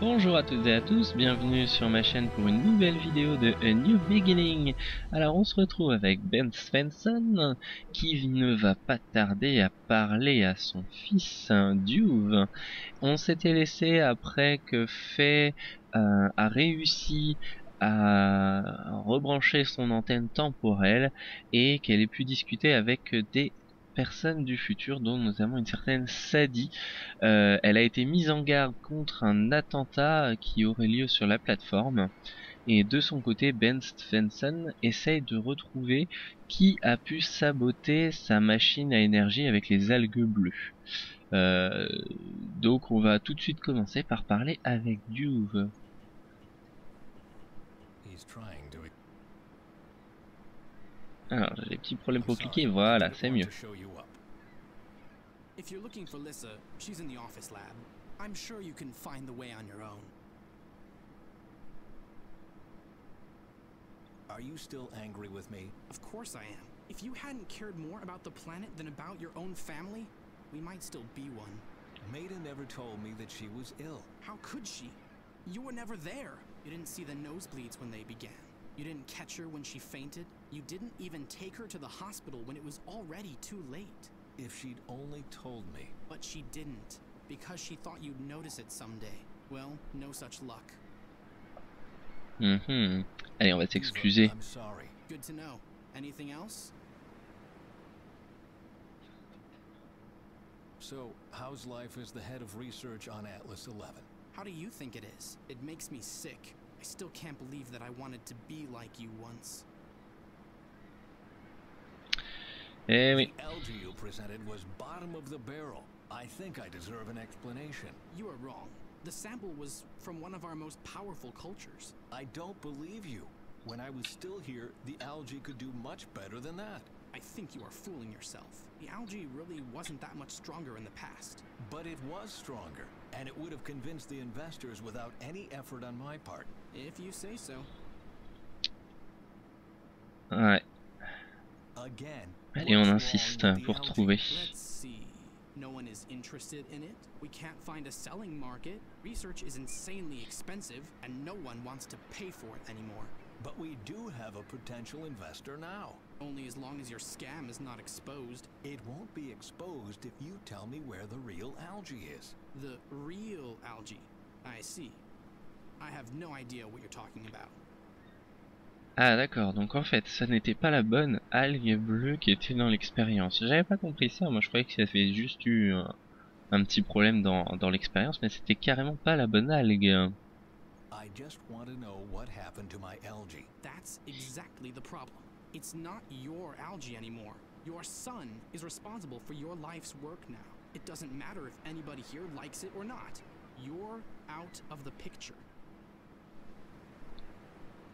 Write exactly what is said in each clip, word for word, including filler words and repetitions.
Bonjour à toutes et à tous, bienvenue sur ma chaîne pour une nouvelle vidéo de A New Beginning. Alors on se retrouve avec Ben Svensson qui ne va pas tarder à parler à son fils Duve. On s'était laissé après que Faye euh, a réussi à rebrancher son antenne temporelle et qu'elle ait pu discuter avec des personne du futur, dont notamment une certaine Sadie. Euh, elle a été mise en garde contre un attentat qui aurait lieu sur la plateforme. Et de son côté, Ben Svensson essaye de retrouver qui a pu saboter sa machine à énergie avec les algues bleues. Euh, donc on va tout de suite commencer par parler avec Duve. Alors, j'ai des petits problèmes pour cliquer, voilà, c'est mieux. If you're looking for Lisa, she's in the office lab. I'm sure you can find the way on your own. Are you still angry with me? Of course I am. If you hadn't cared more about the planet than about your own family, we might still be one. Maida never told me that she was ill. How could she? You were never there. You didn't see the nosebleeds when they began. You didn't catch her when she fainted. You didn't even take her to the hospital when it was already too late. If she'd only told me. But she didn't, because she thought you'd notice it someday. Well, no such luck. Mm-hmm. Allez, on va s'excuser. I'm sorry. Good to know. Anything else? So, how's life as the head of research on Atlas eleven? How do you think it is? It makes me sick. I still can't believe that I wanted to be like you once. Eh oui. The algae you presented was bottom of the barrel. I think I deserve an explanation. You are wrong. The sample was from one of our most powerful cultures. I don't believe you. When I was still here, the algae could do much better than that. I think you are fooling yourself. The algae really wasn't that much stronger in the past. But it was stronger, and it would have convinced the investors without any effort on my part. If you say so. Ouais. Again. Allez, on insiste pour trouver. Let's see. No one is interested in it. We can't find a selling market. Research is insanely expensive, and no one wants to pay for it anymore. But we do have a potential investor now. Only as long as your scam is not exposed. It won't be exposed if you tell me where the real algae is. The real algae. I see. I have no idea what you're talking about. Ah d'accord, donc en fait, ça n'était pas la bonne algue bleue qui était dans l'expérience. J'avais pas compris ça, moi je croyais que ça avait juste eu un, un petit problème dans, dans l'expérience, mais c'était carrément pas la bonne algue. I just want to know what happened to my algae. That's exactly the problem. It's not your algae anymore. Your son is responsible for your life's work now. It doesn't matter if anybody here likes it or not. You're out of the picture.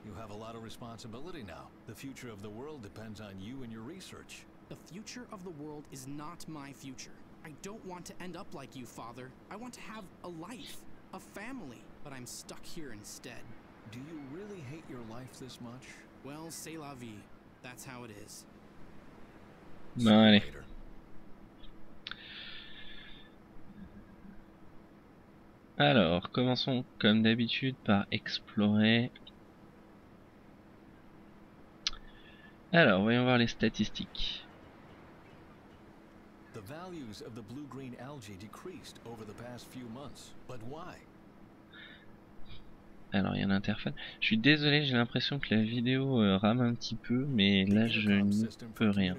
You have a lot of responsibility now. The future of the world depends on you and your research. The future of the world is not my future. I don't want to end up like you, Father. I want to have a life, a family. But I'm stuck here instead. Do you really hate your life this much? Well, c'est la vie. That's how it is. Non, allez. Alors, commençons comme d'habitude par explorer. Alors, voyons voir les statistiques. The values of the blue-green algae decreased over the past few months, but why? Alors il y a un interphone. Je suis désolé, j'ai l'impression que la vidéo euh, rame un petit peu, mais là je n'y peux rien.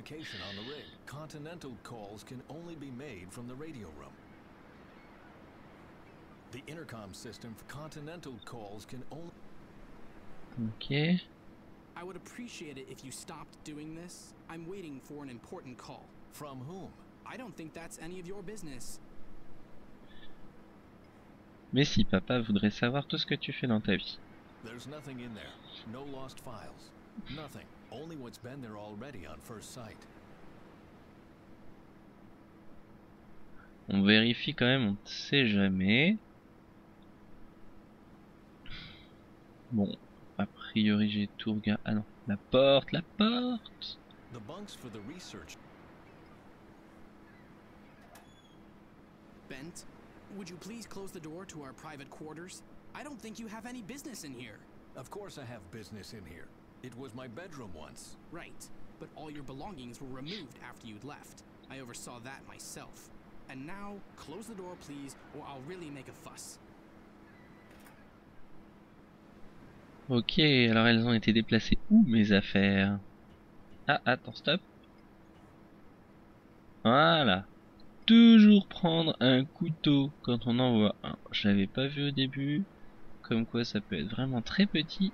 Ok. I would appreciate it if you stopped doing this. I'm waiting for an important call. From whom? I don't think that's any of your business. Mais si, papa voudrait savoir tout ce que tu fais dans ta vie. There's nothing in there. No lost files. Nothing. Only what's been there already on first sight. On vérifie quand même, on ne sait jamais. Bon, a priori j'ai tout regardé. Ah non, la porte, la porte. The bunks for the research. Bent. Would you please close the door to our private quarters? I don't think you have any business in here. Of course I have business in here. It was my bedroom once. Right, but all your belongings were removed after you'd left. I oversaw that myself. And now, close the door, please, or I'll really make a fuss. Ok, alors elles ont été déplacées où mes affaires? Ah, attends, stop. Voilà. Toujours prendre un couteau quand on en voit un. Je l'avais pas vu au début. Comme quoi ça peut être vraiment très petit.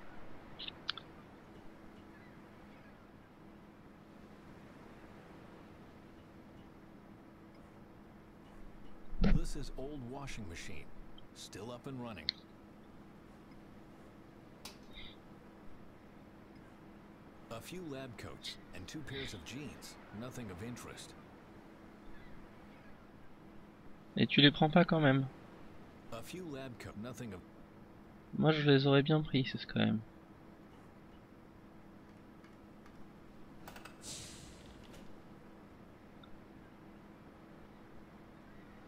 This is old washing machine, still up and running. A few lab coats and two pairs of jeans, nothing of interest. Et tu les prends pas quand même. A few lab coats, nothing of... Moi je les aurais bien pris, c'est quand même.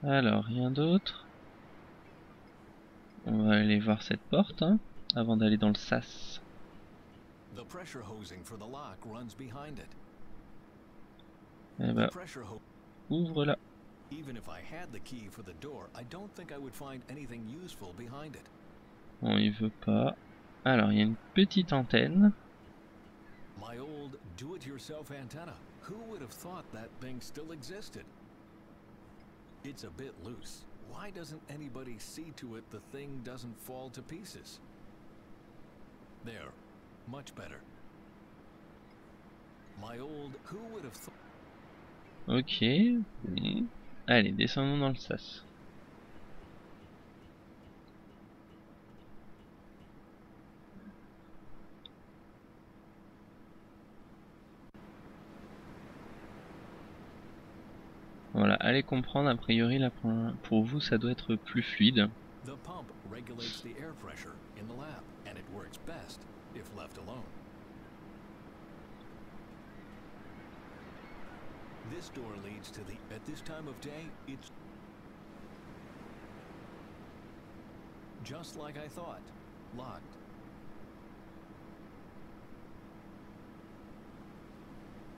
Alors, rien d'autre. On va aller voir cette porte, hein, avant d'aller dans le sas. Eh bah, ouvre-la. Bon, il veut pas. Alors, il y a une petite antenne. It's a bit loose. Why doesn't anybody see to it the thing doesn't fall to pieces? There. Much better. My old who would have thought. Ok. Mmh. Allez, descendons dans le sas. Voilà, allez comprendre, a priori là pour, pour vous ça doit être plus fluide.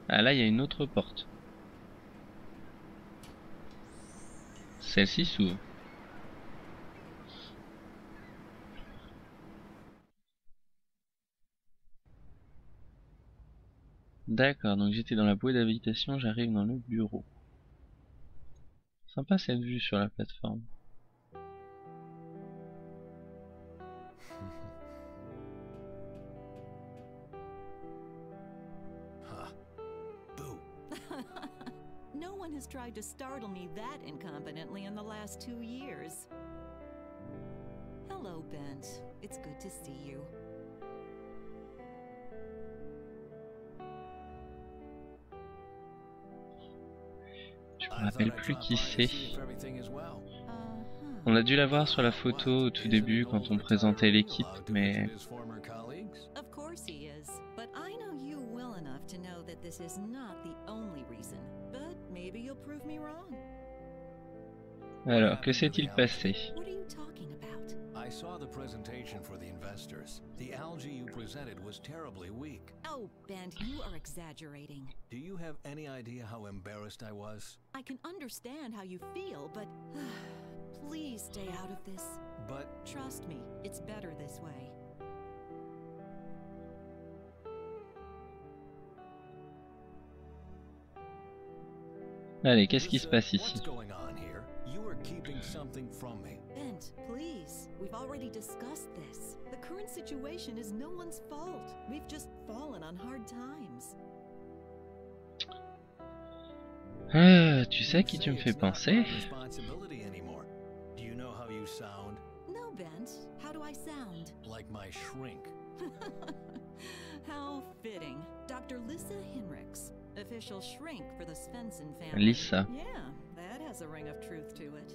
Ah là, il y a une autre porte. Celle-ci s'ouvre. D'accord, donc j'étais dans la boîte d'habitation, j'arrive dans le bureau. Sympa cette vue sur la plateforme. Has tried to startle me that incompetently in the last two years. Hello, Bent. It's good to see you. Je me rappelle plus qui c'est. On a dû la voir sur la photo au tout début quand on présentait l'équipe, mais. Of course he is, but I know you well enough to know that this is not the only reason. Maybe you'll prove me wrong. Alors, que s'est-il passé? What are you talking about? I saw the presentation for the investors. The algae you presented was terribly weak. Oh, Ben, you are exaggerating. Do you have any idea how embarrassed I was? I can understand how you feel, but please stay out of this. But trust me, it's better this way. Allez, qu'est-ce qui se passe ici? Ah, tu sais à qui tu me fais penser? No, Bent. How do I sound? Like my shrink. How fitting. Doctor Lisa Henricks. Official shrink for the Svensson family. Lisa. Yeah, that has a ring of truth to it.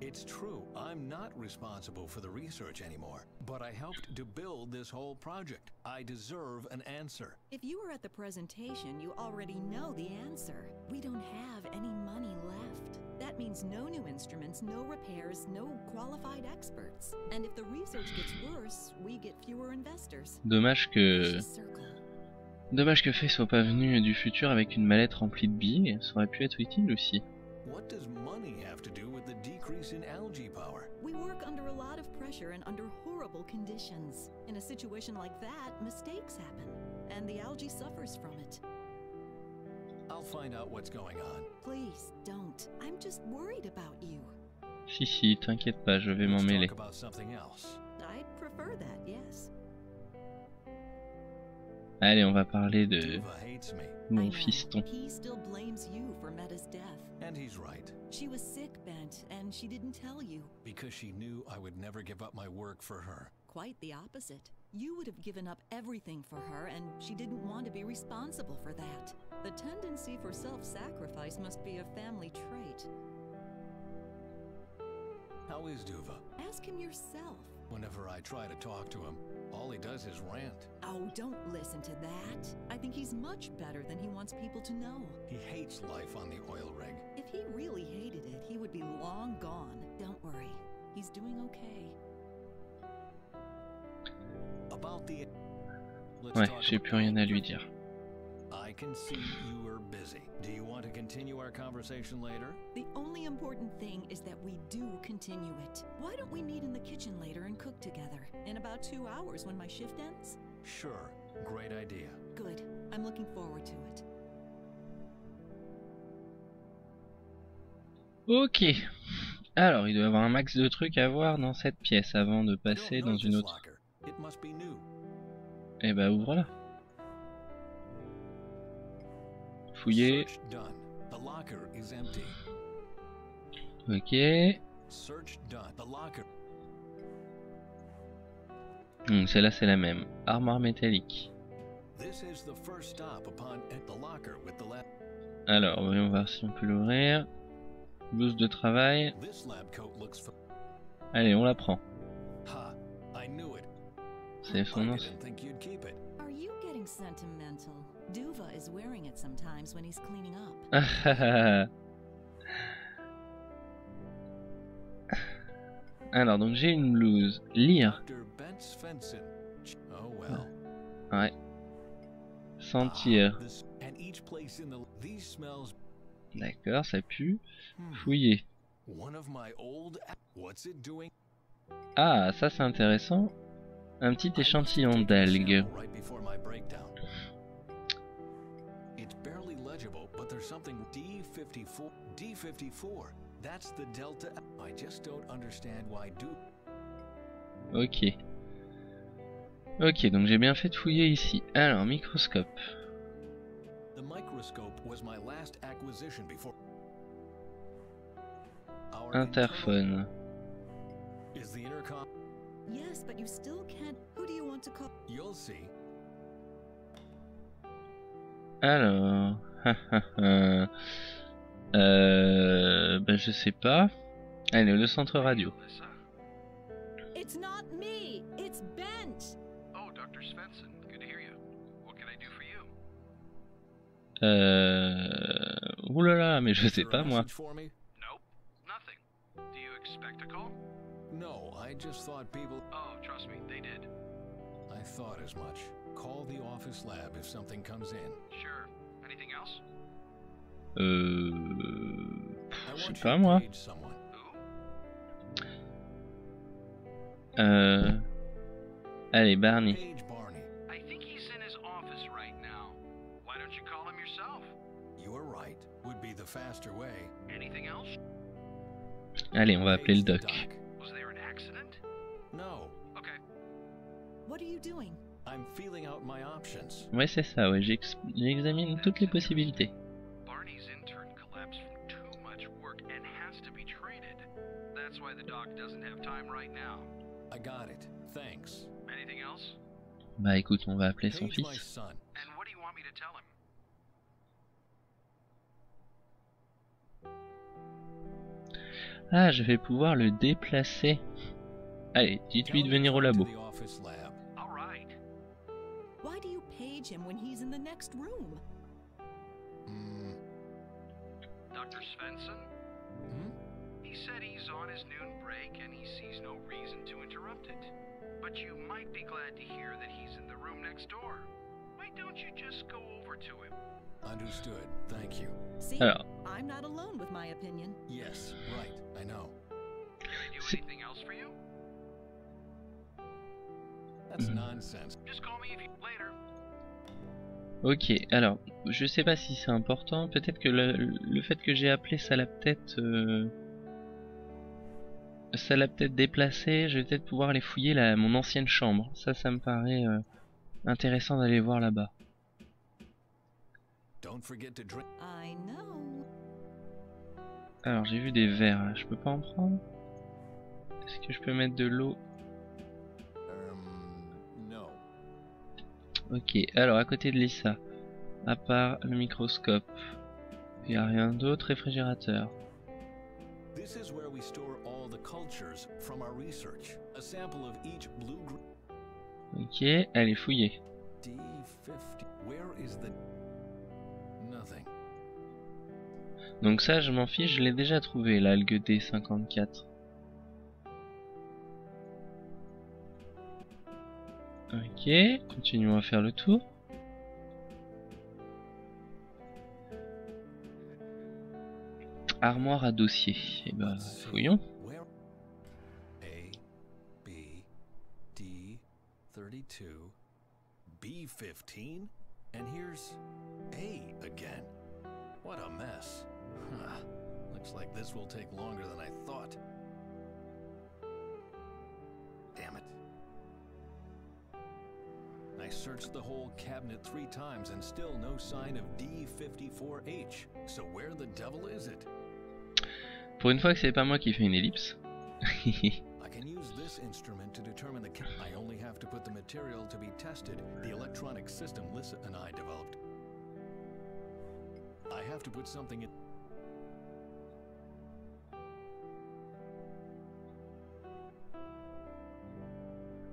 It's true. I'm not responsible for the research anymore, but I helped to build this whole project. I deserve an answer. If you were at the presentation, you already know the answer. We don't have any money left. That That means no new instruments, no repairs, no qualified experts. And if the research gets worse, we get fewer investors. Dommage que Dommage que Faye soit pas venue du futur avec une mallette remplie de billes, ça aurait pu être utile aussi. What does money have to do with the decrease in algae power? We work under a lot of pressure and under horrible conditions. In a situation like that, mistakes happen, and the algae suffers from it. I'll find out what's going on. Please don't. I'm just worried about you. Si si, t'inquiète pas, je vais m'en mêler. I'd prefer that, yes. Allez, on va parler de mon fiston. He still blames you for Meta's death. And he's right. She was sick, Bent, and she didn't tell you. Because she knew I would never give up my work for her. Quite the opposite. You would have given up everything for her, and she didn't want to be responsible for that. The tendency for self-sacrifice must be a family trait. How is Duve? Ask him yourself. Whenever I try to talk to him, all he does is rant. Oh, don't listen to that. I think he's much better than he wants people to know. He hates life on the oil rig. If he really hated it, he would be long gone. Don't worry. He's doing okay. About the... Ouais, j'ai plus rien à lui dire. I can see you are busy. Do you want to continue our conversation later? The only important thing is that we do continue it. Why don't we meet in the kitchen later and cook together? In about two hours when my shift ends? Sure. Great idea. Good. I'm looking forward to it. Ok. Alors, il doit y avoir un max de trucs à voir dans cette pièce avant de passer dans une autre. Eh bah, ouvre-la. Fouiller. Ok. Hmm, celle-là, c'est la même. Armoire métallique. Alors, voyons voir si on peut l'ouvrir. Blouse de travail. Allez, on la prend. C'est effrayant. Duve is wearing it sometimes when he's cleaning up. Alors donc j'ai une blouse. Lire. Oh well. Ouais. Sentir. D'accord, ça pue. Fouiller. Ah, ça c'est intéressant. Un petit échantillon d'algues. Something D fifty-four D fifty-four. That's the delta. I just don't understand why do. OK. OK, donc j'ai bien fait de fouiller ici. Alors, microscope. The microscope was my last acquisition before. Interphone. Is the intercom? Yes, but you still can't. Who do you want to call? You'll see. Alors, euh, ben je sais pas. Allez, le centre radio. It's not me, it's Bent. Oh, Doctor Svensson, good to hear you. What can I do for you? Euh, oulala, mais je sais pas moi. Nope, nothing. Do you expect a call? No, I just thought people. Oh, trust me, they did. I thought as much. Call the office lab if something comes in. Sure. Anything else? Euh, je sais pas moi. Euh, allez Barney. I think he's in his office right now. Why don't you call him yourself? You're right. Would be the faster way. Anything else? Allez, on va appeler le doc. Was there an accident? No. Okay. What are you doing? I'm feeling out my options. Ouais, c'est ça, ouais, j'examine toutes les possibilités. Barney's intern collapsed from too much work and has to be treated. That's why the doc doesn't have time right now. I got it. Thanks. Anything else? Bah écoute, on va appeler son fils. And what do you want me to tell him? Ah, je vais pouvoir le déplacer. Allez, dites-lui de venir au labo. Him when he's in the next room. Mm. Doctor Svensson? Hmm? He said he's on his noon break and he sees no reason to interrupt it. But you might be glad to hear that he's in the room next door. Why don't you just go over to him? Understood. Thank you. See, I'm not alone with my opinion. Yes, right. I know. Can I do anything else for you? That's nonsense. Just call me if you later. Ok, alors, je sais pas si c'est important. Peut-être que le, le fait que j'ai appelé ça l'a peut-être... Euh, ça l'a peut-être déplacé. Je vais peut-être pouvoir aller fouiller la, mon ancienne chambre. Ça, ça me paraît euh, intéressant d'aller voir là-bas. Alors, j'ai vu des verres. Je peux pas en prendre? Est-ce que je peux mettre de l'eau? Ok, alors à côté de Lisa, à part le microscope, il n'y a rien d'autre, réfrigérateur. Ok, elle est fouillée. Donc ça, je m'en fiche, je l'ai déjà trouvé, l'algue D cinquante-quatre. Ok, continuons à faire le tour. Armoire à dossier. Et bah, fouillons. A B D thirty-two B fifteen and here's A again. What a mess. Huh. Looks like this will take longer than I thought. Damn it. I searched the whole cabinet three times and still no sign of D fifty-four H. So where the devil is it? Pour une fois que c'est pas moi qui fais une ellipse. I can use this instrument to determine the I only have to put the material to be tested, the electronic system Lisa and I developed. I have to put something in.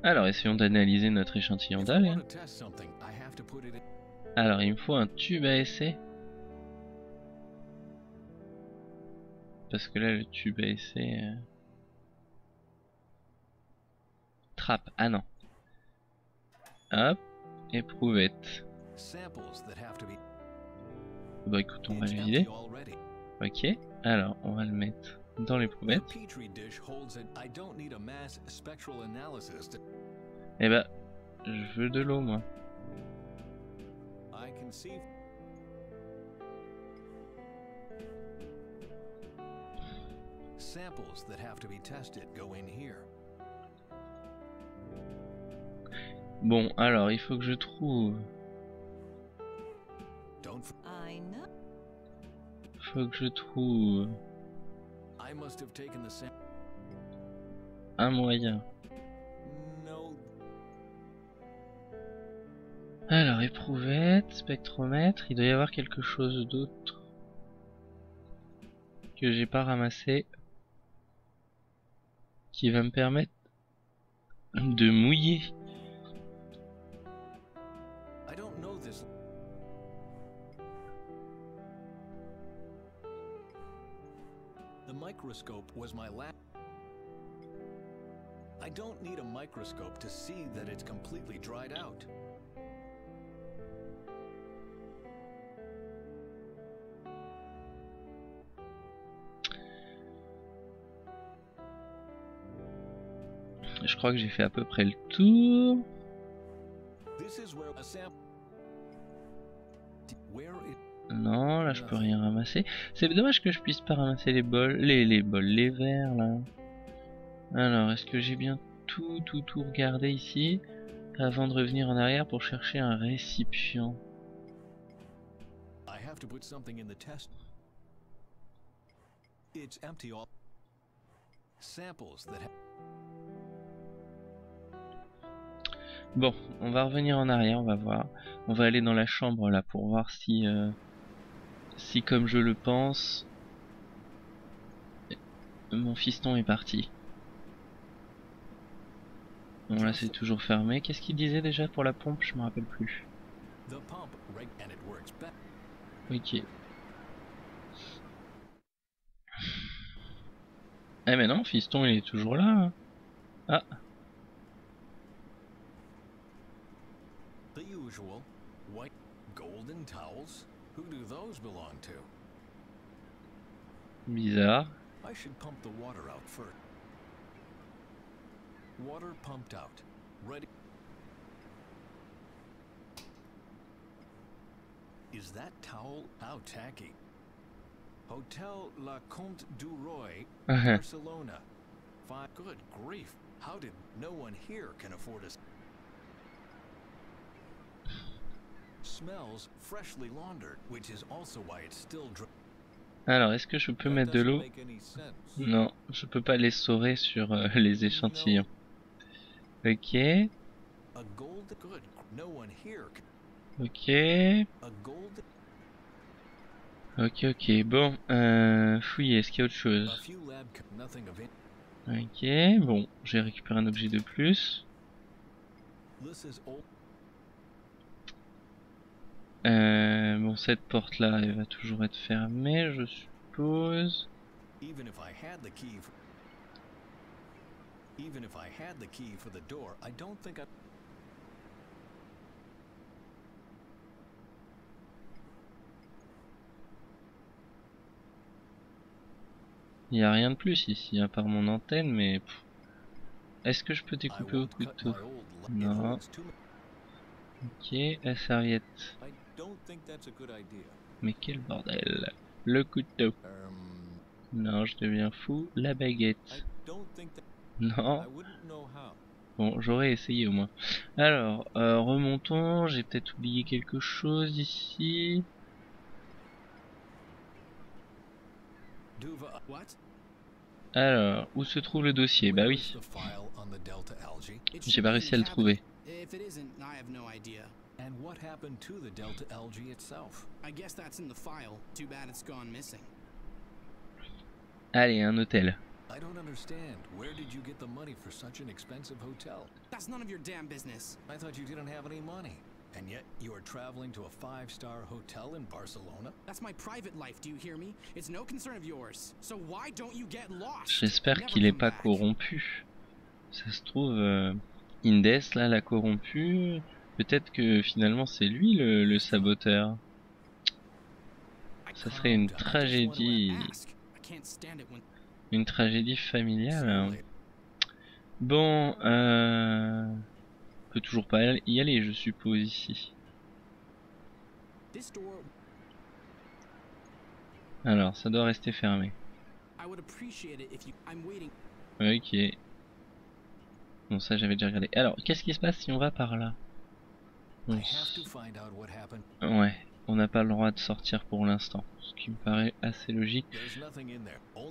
Alors, essayons d'analyser notre échantillon d'algues. Alors, il me faut un tube à essai. Parce que là, le tube à essai... Euh... Trappe. Ah non. Hop. Éprouvette. Bah écoute, on va le vider. Ok. Alors, on va le mettre... dans l'éprouvette. Eh bah, je veux de l'eau, moi. Bon, alors, il faut que je trouve... Il faut que je trouve... un moyen. Alors, éprouvette, spectromètre, il doit y avoir quelque chose d'autre que j'ai pas ramassé qui va me permettre de mouiller. Microscope was my last. I don't need a microscope to see that it's completely dried out. Je crois que j'ai fait à peu près le tour. Non, là je peux rien ramasser. C'est dommage que je puisse pas ramasser les bols, les, les bols, les verres là. Alors, est-ce que j'ai bien tout, tout, tout regardé ici avant de revenir en arrière pour chercher un récipient? Bon, on va revenir en arrière, on va voir. On va aller dans la chambre là pour voir si... Euh... si comme je le pense, mon fiston est parti. Bon là c'est toujours fermé. Qu'est-ce qu'il disait déjà pour la pompe? Je me rappelle plus. Ok. Eh mais non, fiston, il est toujours là. Ah. The usual white golden towels. Who do those belong to? Bizarre. I should pump the water out first. Water pumped out. Ready. Is that towel? How tacky. Hotel Le Comte du Roy, Barcelona. Five. Good grief. How did no one here can afford us? Smells freshly laundered, which is also why it's still dry. Alors, est-ce que je peux mettre de l'eau? Non, je peux pas les l'essorer sur euh, les échantillons. Ok. Ok. Ok, ok. Bon, euh, fouillez, est-ce qu'il y a autre chose? Ok, bon, j'ai récupéré un objet de plus. Euh, bon, cette porte là elle va toujours être fermée je suppose. Il n'y a rien de plus ici à part mon antenne, mais est-ce que je peux découper au couteau? Non. Ok, la serviette. Mais quel bordel. Le couteau. Non, je deviens fou. La baguette. Non. Bon, j'aurais essayé au moins. Alors, euh, remontons. J'ai peut-être oublié quelque chose ici. Alors, où se trouve le dossier? Bah oui. J'ai pas réussi à le trouver. If it isn't, I have no idea. And what happened to the Delta algae itself? I guess that's in the file. Too bad it's gone missing. Allez, un hôtel. I don't understand. Where did you get the money for such an expensive hotel? That's none of your damn business. I thought you didn't have any money. And yet you are traveling to a five-star hotel in Barcelona? That's my private life, do you hear me? It's no concern of yours. So why don't you get lost? J'espère qu'il est pas corrompu. Ça se trouve euh... Indes, là, l'a corrompu. Peut-être que finalement c'est lui le, le saboteur. Ça serait une tragédie. Une tragédie familiale. Bon, euh... on peut toujours pas y aller, je suppose, ici. Alors, ça doit rester fermé. Ok. Bon, ça j'avais déjà regardé. Alors, qu'est-ce qui se passe si on va par là? On s... Ouais, on n'a pas le droit de sortir pour l'instant, ce qui me paraît assez logique.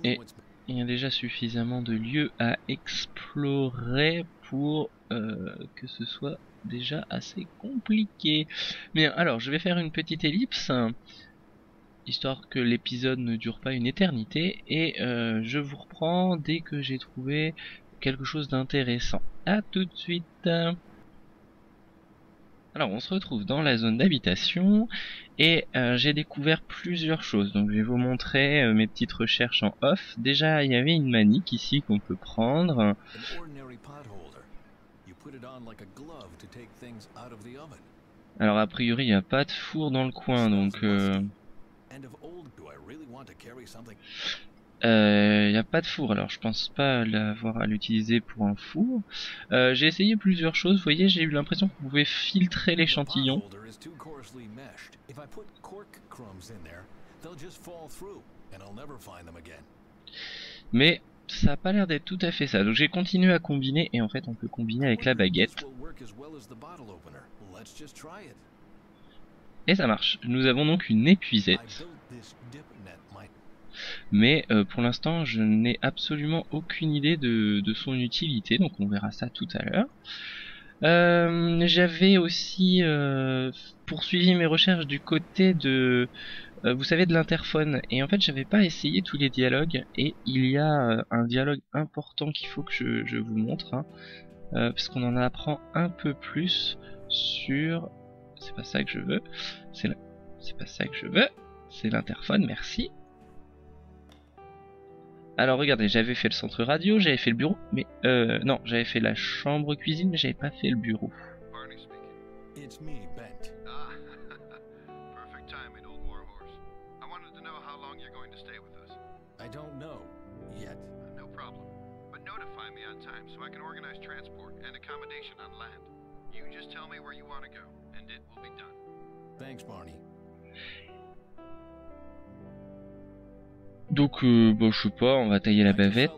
Et il y a déjà suffisamment de lieux à explorer pour euh, que ce soit déjà assez compliqué. Bien, alors je vais faire une petite ellipse, hein, histoire que l'épisode ne dure pas une éternité, et euh, je vous reprends dès que j'ai trouvé quelque chose d'intéressant. À tout de suite. Alors on se retrouve dans la zone d'habitation et euh, j'ai découvert plusieurs choses. Donc je vais vous montrer euh, mes petites recherches en off. Déjà il y avait une manique ici qu'on peut prendre. Alors a priori il n'y a pas de four dans le coin, donc euh... Il euh, n'y a pas de four, alors je pense pas l'avoir à l'utiliser pour un four. Euh, j'ai essayé plusieurs choses, vous voyez, j'ai eu l'impression qu'on pouvait filtrer l'échantillon. Mais ça n'a pas l'air d'être tout à fait ça, donc j'ai continué à combiner, et en fait on peut combiner avec la baguette. Et ça marche, nous avons donc une épuisette. Mais euh, pour l'instant je n'ai absolument aucune idée de, de son utilité, donc on verra ça tout à l'heure. Euh, j'avais aussi euh, poursuivi mes recherches du côté de, euh, vous savez, de l'interphone, et en fait j'avais pas essayé tous les dialogues, et il y a euh, un dialogue important qu'il faut que je, je vous montre, hein, euh, parce qu'on en apprend un peu plus sur... C'est pas ça que je veux, c'est la... c'est pas ça que je veux, c'est l'interphone, merci. Alors regardez, j'avais fait le centre radio, j'avais fait le bureau, mais euh, non, j'avais fait la chambre cuisine, mais j'avais pas fait le bureau. Donc, euh, bon, je sais pas, on va tailler la bavette.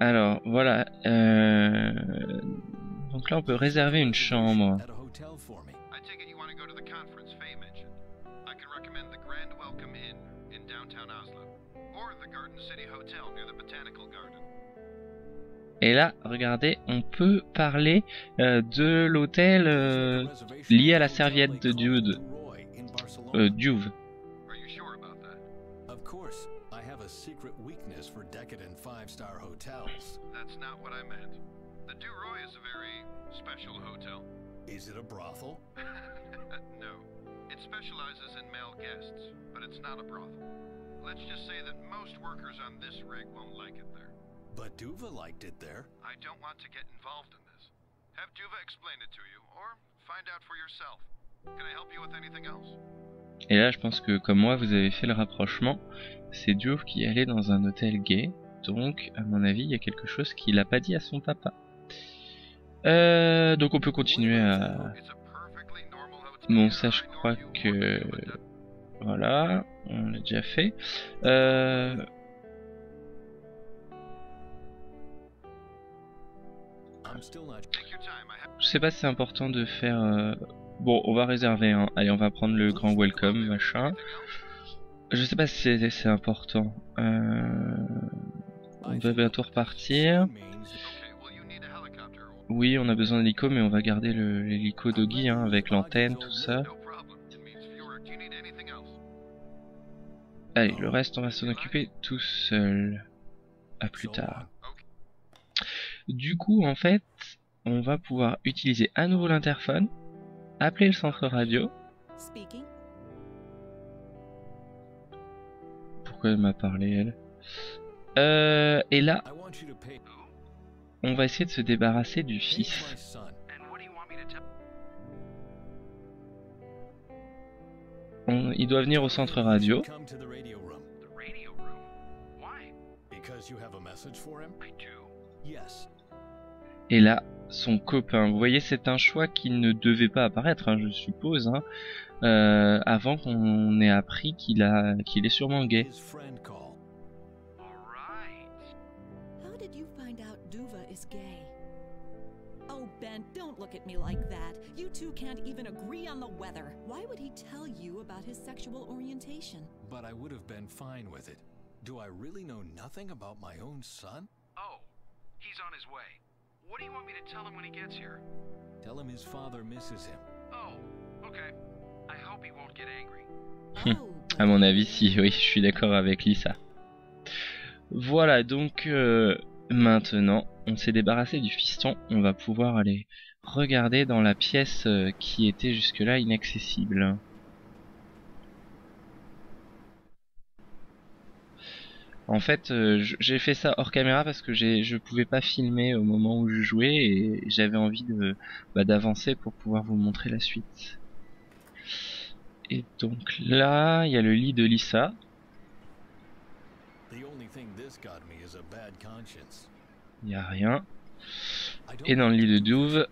Alors, voilà. Euh... Donc là, on peut réserver une chambre. Et là, regardez, on peut parler euh, de l'hôtel euh, lié à la serviette de Duve. Euh, Duve. Et là, je pense que comme moi, vous avez fait le rapprochement. C'est Duve qui allait dans un hôtel gay. Donc, à mon avis, il y a quelque chose qu'il n'a pas dit à son papa. Euh, donc, on peut continuer à... Bon, ça, je crois que... Voilà, on l'a déjà fait. Euh... Je sais pas si c'est important de faire... Euh... Bon, on va réserver, hein. Allez, on va prendre le grand welcome, machin. Je sais pas si c'est important. Euh... On va bientôt repartir. Oui, on a besoin d'hélico, mais on va garder l'hélico doggy, hein, avec l'antenne, tout ça. Allez, le reste, on va s'en occuper tout seul. À plus tard. Du coup, en fait, on va pouvoir utiliser à nouveau l'interphone, appeler le centre radio. Pourquoi elle m'a parlé, elle ? Euh, et là, on va essayer de se débarrasser du fils. On, il doit venir au centre radio. Et là, son copain. Vous voyez, c'est un choix qui ne devait pas apparaître, hein, je suppose, hein, euh, avant qu'on ait appris qu'il a, qu'il est sûrement gay. Hum, à mon avis, si, oui, je suis d'accord avec Lisa. Voilà, donc euh, maintenant, on s'est débarrassé du fiston. On va pouvoir aller regarder dans la pièce qui était jusque-là inaccessible. En fait, euh, j'ai fait ça hors caméra parce que je pouvais pas filmer au moment où je jouais et j'avais envie de bah, d'avancer pour pouvoir vous montrer la suite. Et donc là, il y a le lit de Lisa. Il n'y a rien. Et dans le lit de Duve.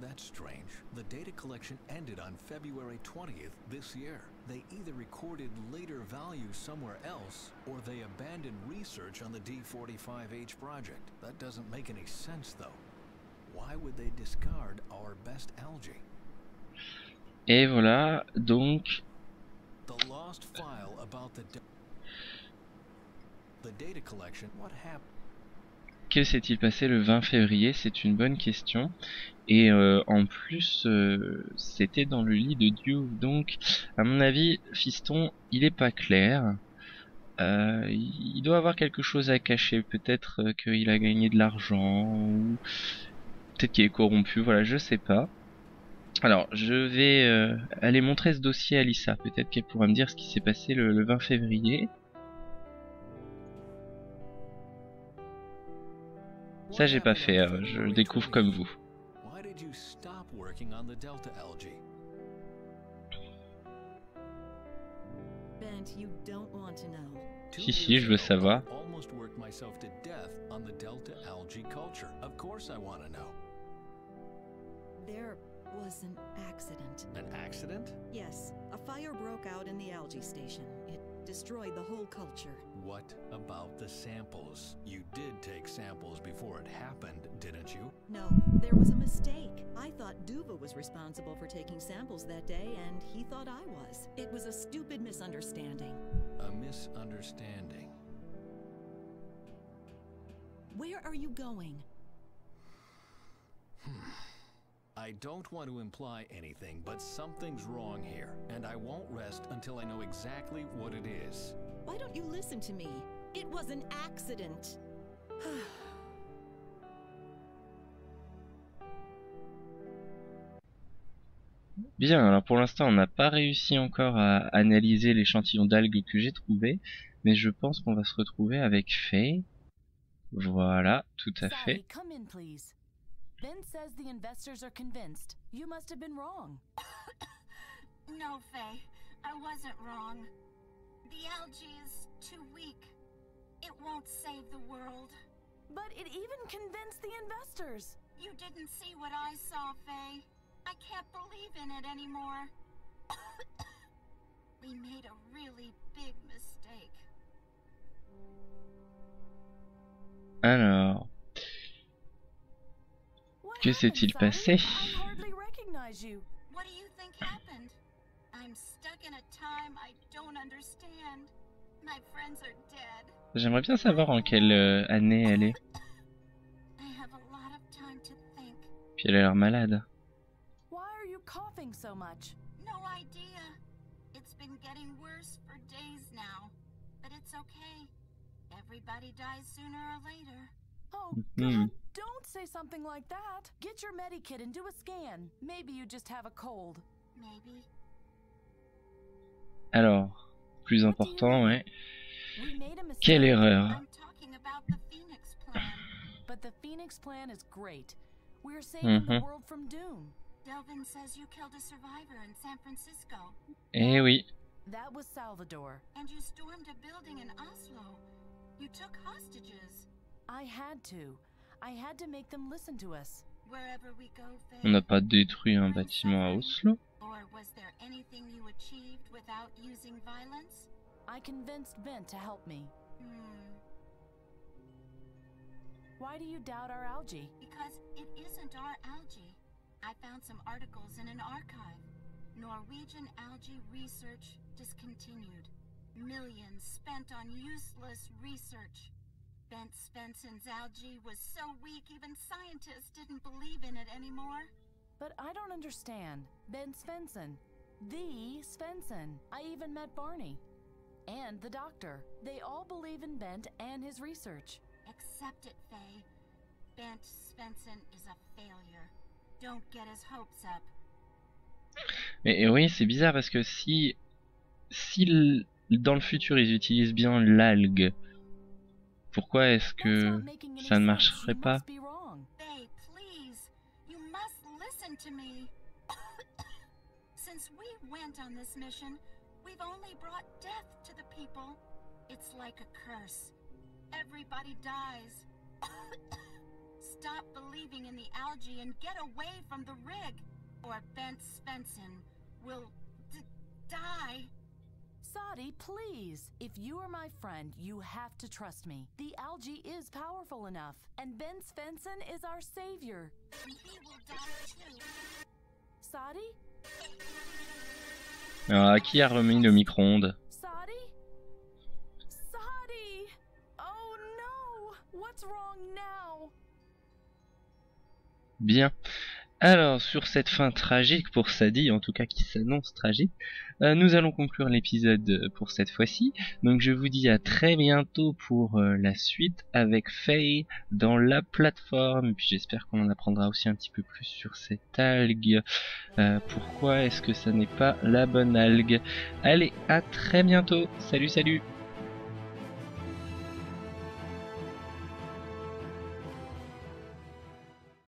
That's strange. The data collection ended on February twentieth this year. They either recorded later values somewhere else, or they abandoned research on the D forty-five H project. That doesn't make any sense, though. Why would they discard our best algae? Et voilà, donc... The lost file about the... The data collection, what happened? Que s'est-il passé le vingt février? C'est une bonne question. Et euh, en plus, euh, c'était dans le lit de Duve. Donc, à mon avis, Fiston, il est pas clair. Euh, il doit avoir quelque chose à cacher. Peut-être euh, qu'il a gagné de l'argent, ou peut-être qu'il est corrompu. Voilà, je sais pas. Alors, je vais euh, aller montrer ce dossier à Lisa. Peut-être qu'elle pourra me dire ce qui s'est passé le, le vingt février. Ça, j'ai pas fait. Euh, je le découvre comme vous. Si, si, je veux savoir. Was an accident. An accident? Yes. A fire broke out in the algae station. It destroyed the whole culture. What about the samples? You did take samples before it happened, didn't you? No, there was a mistake. I thought Duva was responsible for taking samples that day, and he thought I was. It was a stupid misunderstanding. A misunderstanding. Where are you going? Hmm. I don't want to imply anything, but something's wrong here, and I won't rest until I know exactly what it is. Why don't you listen to me? It was an accident. Bien, alors pour l'instant, on n'a pas réussi encore à analyser l'échantillon d'algues que j'ai trouvé, mais je pense qu'on va se retrouver avec Faye. Voilà, tout à fait. Ben says the investors are convinced. You must have been wrong. No, Faye. I wasn't wrong. The algae is too weak. It won't save the world. But it even convinced the investors. You didn't see what I saw, Faye. I can't believe in it anymore. We made a really big mistake. Alors... Que s'est-il passé? J'aimerais bien savoir en quelle euh, année elle est. Puis elle a l'air malade. Mm-hmm. Don't say something like that. Get your medi kit and do a scan. Maybe you just have a cold. Maybe. Alors, plus important, ouais. Quelle erreur. I'm talking about the Phoenix plan. But the Phoenix plan is great. We're saving the world from doom. Delvin says you killed a survivor in San Francisco. Eh oui. That was Salvador. And you stormed a building in Oslo. You took hostages. I had to. I had to make them listen to us. Wherever we go, Faye. On n'a pas détruit un bâtiment à Oslo. Or was there anything you achieved without using violence? I convinced Ben to help me. Hmm. Why do you doubt our algae? Because it isn't our algae. I found some articles in an archive. Norwegian algae research discontinued. Millions spent on useless research. Ben Svensson's algae was so weak even scientists didn't believe in it anymore. But I don't understand. Ben Svensson. The Svensson. I even met Barney. And the doctor. They all believe in Bent and his research. Accept it, Faye. Ben Svensson is a failure. Don't get his hopes up. Mais oui, c'est bizarre parce que si... Si dans le futur ils utilisent bien l'algue... Pourquoi est-ce que ça ne marcherait pas? Sadie, please. If you are my friend, you have to trust me. The algae is powerful enough, and Ben Svensson is our savior. He will die too. Sadie? Ah, qui a remis le micro-ondes? Sadie? Sadie? Oh no! Bien. Alors, sur cette fin tragique pour Sadie, en tout cas qui s'annonce tragique, euh, nous allons conclure l'épisode pour cette fois-ci. Donc je vous dis à très bientôt pour euh, la suite avec Faye dans la plateforme. Et puis j'espère qu'on en apprendra aussi un petit peu plus sur cette algue. Euh, pourquoi est-ce que ça n'est pas la bonne algue? Allez, à très bientôt. Salut, salut.